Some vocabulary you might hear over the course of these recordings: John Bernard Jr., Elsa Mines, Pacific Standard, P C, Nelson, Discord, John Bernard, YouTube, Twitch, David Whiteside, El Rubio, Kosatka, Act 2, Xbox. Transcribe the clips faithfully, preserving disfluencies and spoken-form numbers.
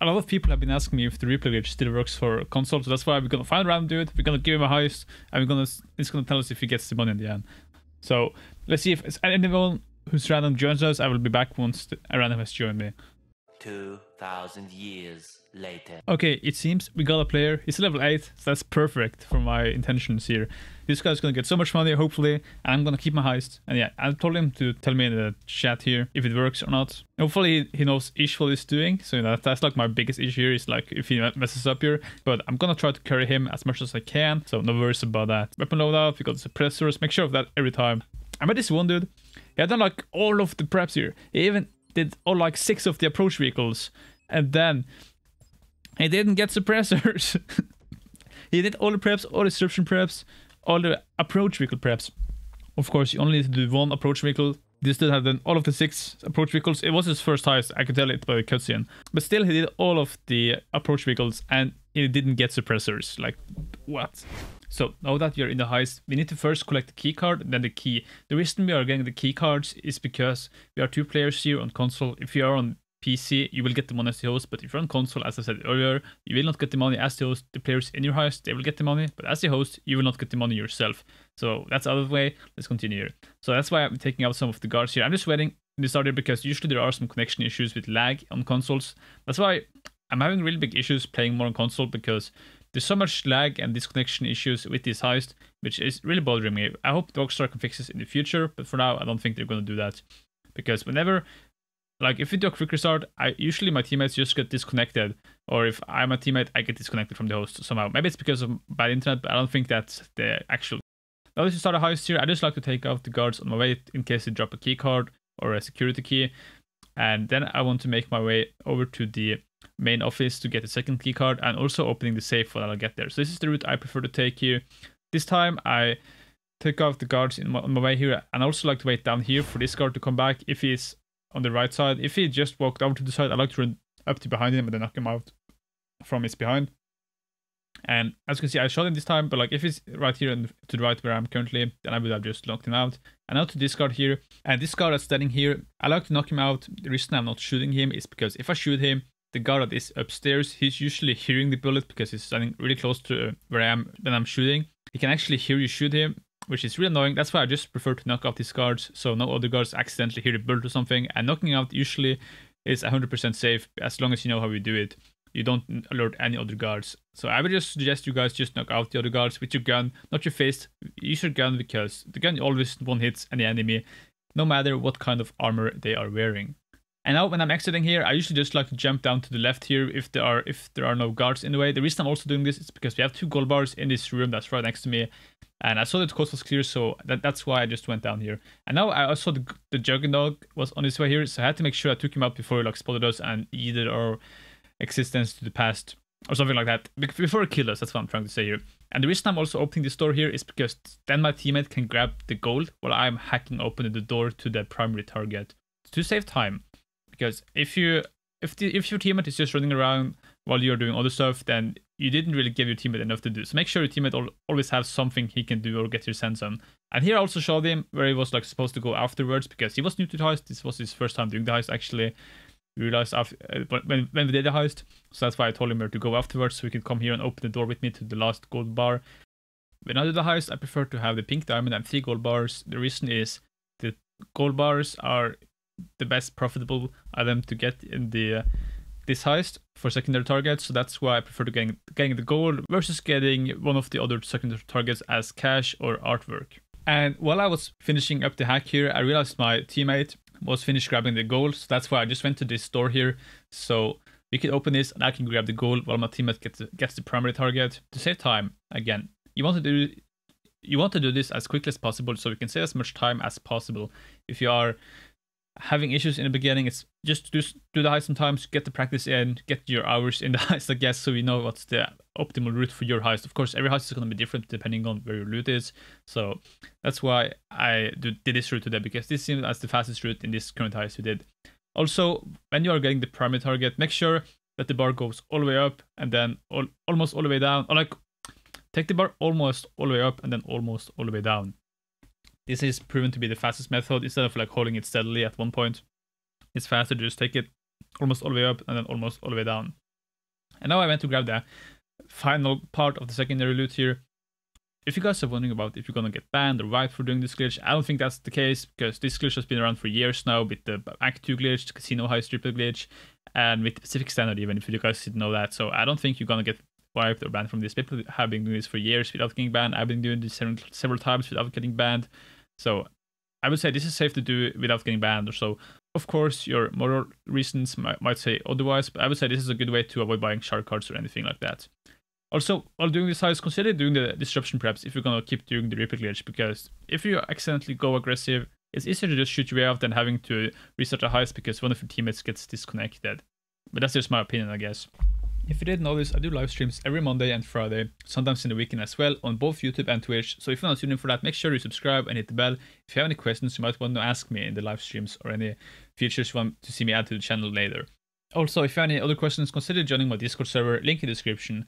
a lot of people have been asking me if the replay glitch still works for console, so that's why we're gonna find a random dude, we're gonna give him a heist, and we're gonna it's gonna tell us if he gets the money in the end. So let's see if it's anyone who's random joins us. I will be back once a random has joined me. Two thousand years later. Okay, it seems we got a player. He's level eight, so that's perfect for my intentions here. This guy's gonna get so much money, hopefully, and I'm gonna keep my heist. And yeah, I told him to tell me in the chat here if it works or not. Hopefully he knows ish what he's doing, so you know, that's like my biggest issue here is like if he messes up here, but I'm gonna try to carry him as much as I can, so no worries about that. Weapon loadout, we got suppressors, make sure of that every time. I met this one dude, he had done like all of the preps here, he even did all like six of the approach vehicles, and then he didn't get suppressors. He did all the preps, all the disruption preps, all the approach vehicle preps. Of course, you only need to do one approach vehicle. This dude had done all of the six approach vehicles. It was his first heist, I could tell it by the cutscene. But still, he did all of the approach vehicles and he didn't get suppressors. Like, what? So now that you're in the heist, we need to first collect the key card, then the key. The reason we are getting the key cards is because we are two players here on console. If you are on P C, you will get the money as the host, but if you're on console, as I said earlier, you will not get the money as the host. The players in your heist, they will get the money, but as the host, you will not get the money yourself. So that's the other way. Let's continue here. So that's why I'm taking out some of the guards here. I'm just waiting in the start here because usually there are some connection issues with lag on consoles. That's why I'm having really big issues playing more on console, because there's so much lag and disconnection issues with this heist, which is really bothering me. I hope Rockstar can fix this in the future, but for now, I don't think they're going to do that. Because whenever, like, if we do a quick restart, I usually my teammates just get disconnected. Or if I'm a teammate, I get disconnected from the host somehow. Maybe it's because of bad internet, but I don't think that's the actual. Now that you start a heist here, I just like to take out the guards on my way in case they drop a key card or a security key. And then I want to make my way over to the main office to get the second key card, and also opening the safe when I'll get there. So this is the route I prefer to take here. This time I take off the guards in my, on my way here, and I also like to wait down here for this guard to come back if he's on the right side. If he just walked over to the side, I like to run up to behind him and then knock him out from his behind. And as you can see, I shot him this time, but like if he's right here and to the right where I'm currently, then I would have just knocked him out. And now to this guard here, and this guard that's standing here, I like to knock him out. The reason I'm not shooting him is because if I shoot him, the guard that is upstairs, he's usually hearing the bullet because he's standing really close to where I am when I'm shooting. He can actually hear you shoot him, which is really annoying. That's why I just prefer to knock out these guards so no other guards accidentally hear the bullet or something. And knocking out usually is one hundred percent safe as long as you know how you do it. You don't alert any other guards. So I would just suggest you guys just knock out the other guards with your gun, not your fist. Use your gun because the gun always one hits any enemy, no matter what kind of armor they are wearing. And now when I'm exiting here, I usually just like to jump down to the left here if there are if there are no guards in the way. The reason I'm also doing this is because we have two gold bars in this room that's right next to me. And I saw that the coast was clear, so that, that's why I just went down here. And now I also the, the Juggernaut was on his way here, so I had to make sure I took him out before he like spotted us and either our existence to the past or something like that. Before he killed us, that's what I'm trying to say here. And the reason I'm also opening this door here is because then my teammate can grab the gold while I'm hacking open the door to the primary target to save time. Because if you if the, if your teammate is just running around while you're doing other stuff, then you didn't really give your teammate enough to do. So make sure your teammate al always has something he can do or get your sense on. And here I also showed him where he was like supposed to go afterwards because he was new to the heist. This was his first time doing the heist actually. We realized after, uh, when, when we did the heist. So that's why I told him where to go afterwards so he could come here and open the door with me to the last gold bar. When I do the heist, I prefer to have the pink diamond and three gold bars. The reason is the gold bars are the best profitable item to get in the uh, this heist for secondary targets, so that's why I prefer to getting, getting the gold versus getting one of the other secondary targets as cash or artwork. And while I was finishing up the hack here, I realized my teammate was finished grabbing the gold, so that's why I just went to this door here so we could open this and I can grab the gold while my teammate gets gets the primary target to save time. Again, you want to do you want to do this as quickly as possible so we can save as much time as possible. If you are having issues in the beginning, it's just do, do the heist sometimes, get the practice in, get your hours in the heist, I guess, so you know what's the optimal route for your heist. Of course, every heist is going to be different depending on where your loot is, so that's why I do, did this route today, because this seems as the fastest route in this current heist we did. Also, when you are getting the primary target, make sure that the bar goes all the way up and then all, almost all the way down, or like, take the bar almost all the way up and then almost all the way down. This is proven to be the fastest method. Instead of like holding it steadily at one point, it's faster to just take it almost all the way up and then almost all the way down. And now I went to grab the final part of the secondary loot here. If you guys are wondering about if you're gonna get banned or wiped for doing this glitch, I don't think that's the case, because this glitch has been around for years now, with the Act two glitch, the Casino Heist triple glitch, and with the Pacific Standard, even, if you guys didn't know that. So I don't think you're gonna get wiped or banned from this. People have been doing this for years without getting banned. I've been doing this several, several times without getting banned. So I would say this is safe to do without getting banned or so. Of course, your moral reasons might, might say otherwise, but I would say this is a good way to avoid buying shark cards or anything like that. Also, while doing this heist, consider doing the disruption preps if you're going to keep doing the ripple glitch, because if you accidentally go aggressive, it's easier to just shoot your way out than having to restart a heist because one of your teammates gets disconnected. But that's just my opinion, I guess. If you didn't know this, I do live streams every Monday and Friday, sometimes in the weekend as well, on both YouTube and Twitch. So if you're not tuned in for that, make sure you subscribe and hit the bell. If you have any questions you might want to ask me in the live streams, or any features you want to see me add to the channel later. Also, if you have any other questions, consider joining my Discord server, link in the description.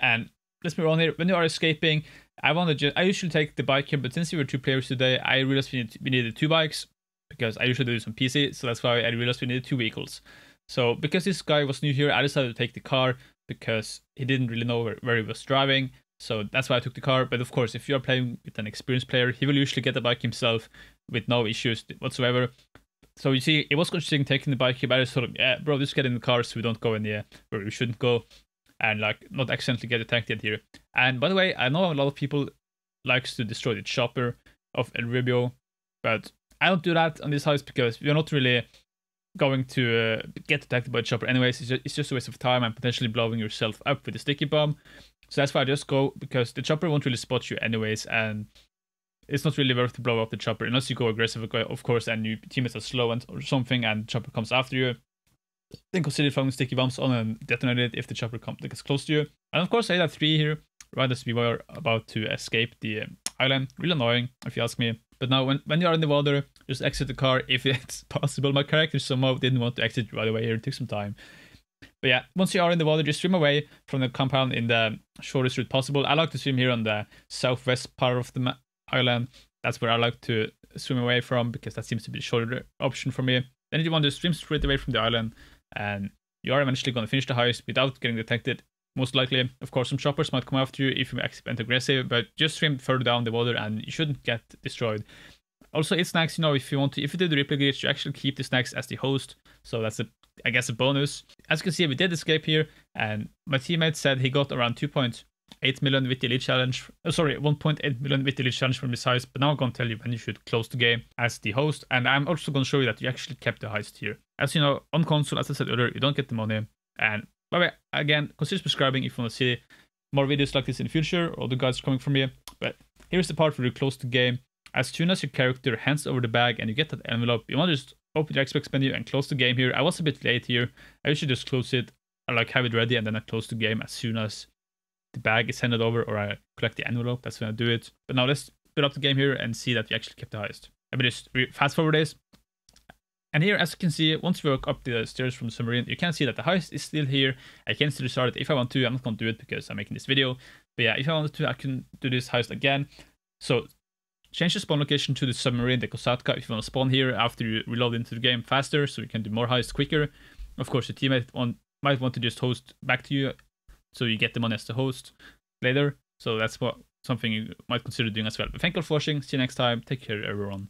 And let's move on here. When you are escaping, I want to just, I usually take the bike here, but since we were two players today, I realized we, need, we needed two bikes, because I usually do this on P C, so that's why I realized we needed two vehicles. So because this guy was new here, I decided to take the car, because he didn't really know where, where he was driving, so that's why I took the car. But of course, if you're playing with an experienced player, he will usually get the bike himself with no issues whatsoever. So you see, it was considering taking the bike here, but I just thought, yeah, bro, just get in the car so we don't go in the air where we shouldn't go, and like not accidentally get attacked yet here. And by the way, I know a lot of people likes to destroy the chopper of El Rubio, but I don't do that on this house because we're not really going to uh, get attacked by a chopper anyways. It's just, it's just a waste of time and potentially blowing yourself up with a sticky bomb. So that's why I just go, because the chopper won't really spot you anyways, and it's not really worth to blow up the chopper unless you go aggressive, of course, and your teammates are slow and or something and the chopper comes after you. Then consider throwing sticky bombs on and detonate it if the chopper comes gets close to you. And of course, I had three here right as we were about to escape the um, island. Really annoying, if you ask me. But now, when, when you are in the water, just exit the car if it's possible. My character somehow didn't want to exit right away here. It took some time. But yeah, once you are in the water, just swim away from the compound in the shortest route possible. I like to swim here on the southwest part of the island. That's where I like to swim away from, because that seems to be the shorter option for me. Then you want to swim straight away from the island, and you are eventually going to finish the heist without getting detected, most likely. Of course, some choppers might come after you if you accident aggressive, but just swim further down the water and you shouldn't get destroyed. Also, eat snacks, you know, if you want to. If you do the replay glitch, you actually keep the snacks as the host, so that's, a, I guess, a bonus. As you can see, we did escape here, and my teammate said he got around two point eight million with the elite challenge. Oh, sorry, one point eight million with the elite challenge from this heist, but now I'm going to tell you when you should close the game as the host, and I'm also going to show you that you actually kept the heist here. As you know, on console, as I said earlier, you don't get the money. And by the way, again, consider subscribing if you want to see more videos like this in the future, or the guides coming from here. But here's the part where you close the game. As soon as your character hands over the bag and you get that envelope, you want to just open your Xbox menu and close the game here. I was a bit late here. I usually just close it, I like have it ready, and then I close the game as soon as the bag is handed over, or I collect the envelope. That's when I do it. But now let's build up the game here and see that we actually kept the heist. I'm gonna just fast forward this. And here, as you can see, once we walk up the stairs from the submarine, you can see that the heist is still here. I can still restart it if I want to. I'm not gonna do it because I'm making this video. But yeah, if I wanted to, I can do this heist again. So change the spawn location to the submarine, the Kosatka, if you want to spawn here after you reload into the game faster, so you can do more heists quicker. Of course, your teammate on, might want to just host back to you, so you get the money as the host later. So that's what something you might consider doing as well. But thank you all for watching. See you next time. Take care, everyone.